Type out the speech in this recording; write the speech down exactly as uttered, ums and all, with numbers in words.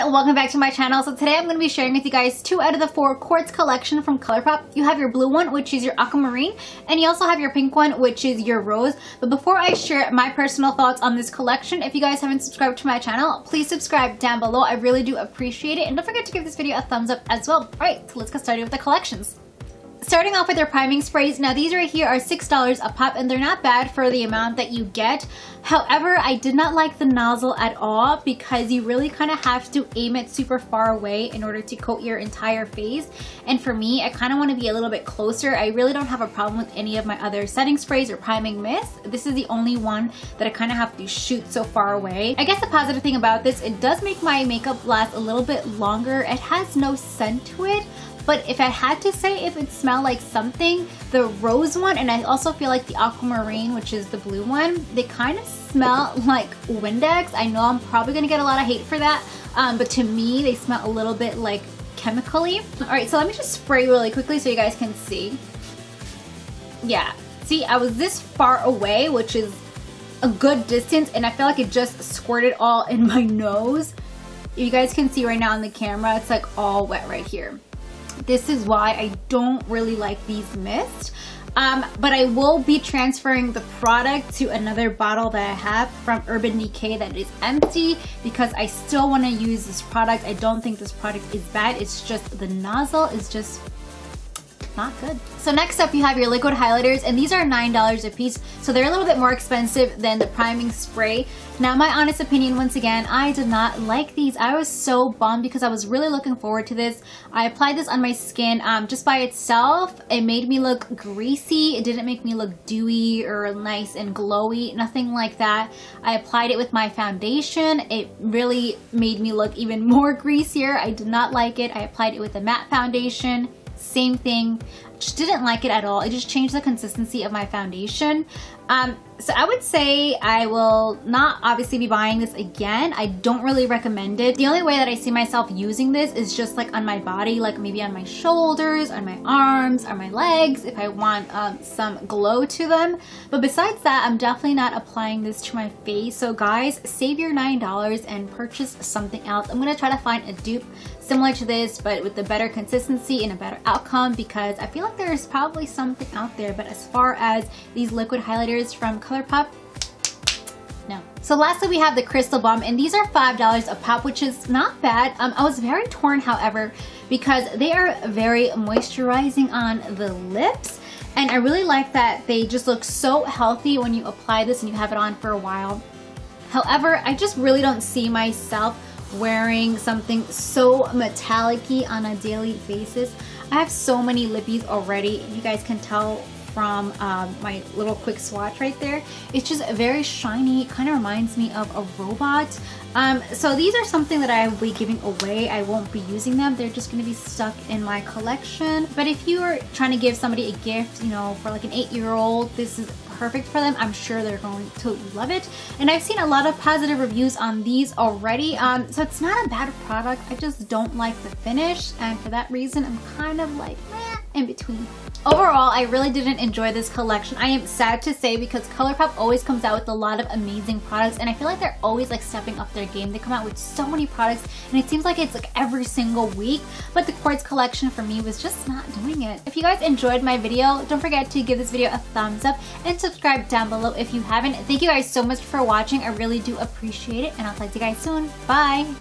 everyone, welcome back to my channel. So today I'm going to be sharing with you guys two out of the four Quartz Collection from ColourPop. You have your blue one, which is your aquamarine, and you also have your pink one, which is your rose. But before I share my personal thoughts on this collection, if you guys haven't subscribed to my channel, please subscribe down below. I really do appreciate it, and don't forget to give this video a thumbs up as well. Alright, so let's get started with the collections. Starting off with their priming sprays. Now these right here are six dollars a pop, and they're not bad for the amount that you get. However, I did not like the nozzle at all because you really kind of have to aim it super far away in order to coat your entire face. And for me, I kind of want to be a little bit closer. I really don't have a problem with any of my other setting sprays or priming mists. This is the only one that I kind of have to shoot so far away. I guess the positive thing about this, it does make my makeup last a little bit longer. It has no scent to it. But if I had to say if it smelled like something, the rose one, and I also feel like the aquamarine, which is the blue one, they kind of smell like Windex. I know I'm probably going to get a lot of hate for that, um, but to me, they smell a little bit like chemically. All right, so let me just spray really quickly so you guys can see. Yeah, see, I was this far away, which is a good distance, and I feel like it just squirted all in my nose. You guys can see right now on the camera, it's like all wet right here. This is why I don't really like these mists, um, but I will be transferring the product to another bottle that I have from Urban Decay that is empty because I still want to use this product. I don't think this product is bad, it's just the nozzle is just not good. So next up you have your liquid highlighters, and these are nine dollars a piece, so they're a little bit more expensive than the priming spray. Now my honest opinion, once again, I did not like these. I was so bummed because I was really looking forward to this. I applied this on my skin um, just by itself. It made me look greasy. It didn't make me look dewy or nice and glowy, nothing like that. I applied it with my foundation. It really made me look even more greasier. I did not like it. I applied it with a matte foundation. Same thing, just didn't like it at all. It just changed the consistency of my foundation. Um, so I would say I will not obviously be buying this again. I don't really recommend it. The only way that I see myself using this is just like on my body, like maybe on my shoulders, on my arms, on my legs, if I want um, some glow to them. But besides that, I'm definitely not applying this to my face. So guys, save your nine dollars and purchase something else. I'm gonna try to find a dupe similar to this, but with a better consistency and a better outcome, because I feel like there's probably something out there. But as far as these liquid highlighters from ColourPop, no. So lastly we have the Crystal Bomb, and these are five dollars a pop, which is not bad. Um, I was very torn, however, because they are very moisturizing on the lips, and I really like that they just look so healthy when you apply this and you have it on for a while. However, I just really don't see myself wearing something so metallic-y on a daily basis. I have so many lippies already. You guys can tell from um, my little quick swatch right there. It's just very shiny. It kind of reminds me of a robot. Um, so these are something that I will be giving away. I won't be using them. They're just going to be stuck in my collection. But if you are trying to give somebody a gift, you know, for like an eight-year-old, this is perfect for them. I'm sure they're going to love it. And I've seen a lot of positive reviews on these already. Um, so it's not a bad product. I just don't like the finish. And for that reason, I'm kind of like, meh, in between. Overall, I really didn't enjoy this collection. I am sad to say, because ColourPop always comes out with a lot of amazing products, and I feel like they're always like stepping up their game. They come out with so many products, and it seems like it's like every single week, but the Quartz Collection for me was just not doing it. If you guys enjoyed my video, don't forget to give this video a thumbs up and subscribe down below if you haven't. Thank you guys so much for watching. I really do appreciate it, and I'll talk to you guys soon. Bye!